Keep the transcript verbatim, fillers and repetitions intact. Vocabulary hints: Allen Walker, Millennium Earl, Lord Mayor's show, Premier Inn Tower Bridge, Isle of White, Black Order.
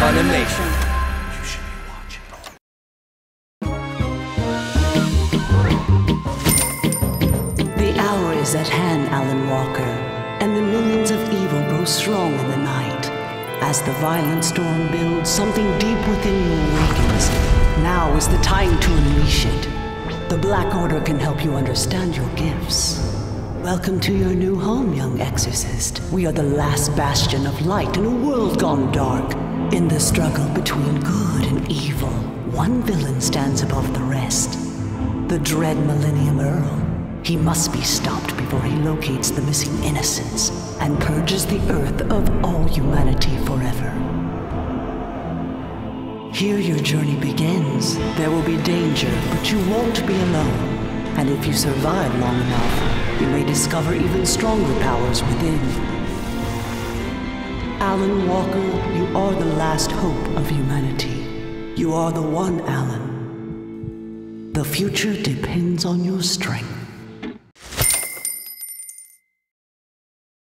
Condemnation. You should be watching. The hour is at hand, Allen Walker, and the millions of evil grow strong in the night. As the violent storm builds, something deep within you awakens. Now is the time to unleash it. The Black Order can help you understand your gifts. Welcome to your new home, young exorcist. We are the last bastion of light in a world gone dark. In the struggle between good and evil, one villain stands above the rest. The dread Millennium Earl. He must be stopped before he locates the missing innocents and purges the earth of all humanity forever. Here your journey begins. There will be danger, but you won't be alone. And if you survive long enough, you may discover even stronger powers within. Allen Walker, you are the last hope of humanity. You are the one, Allen. The future depends on your strength.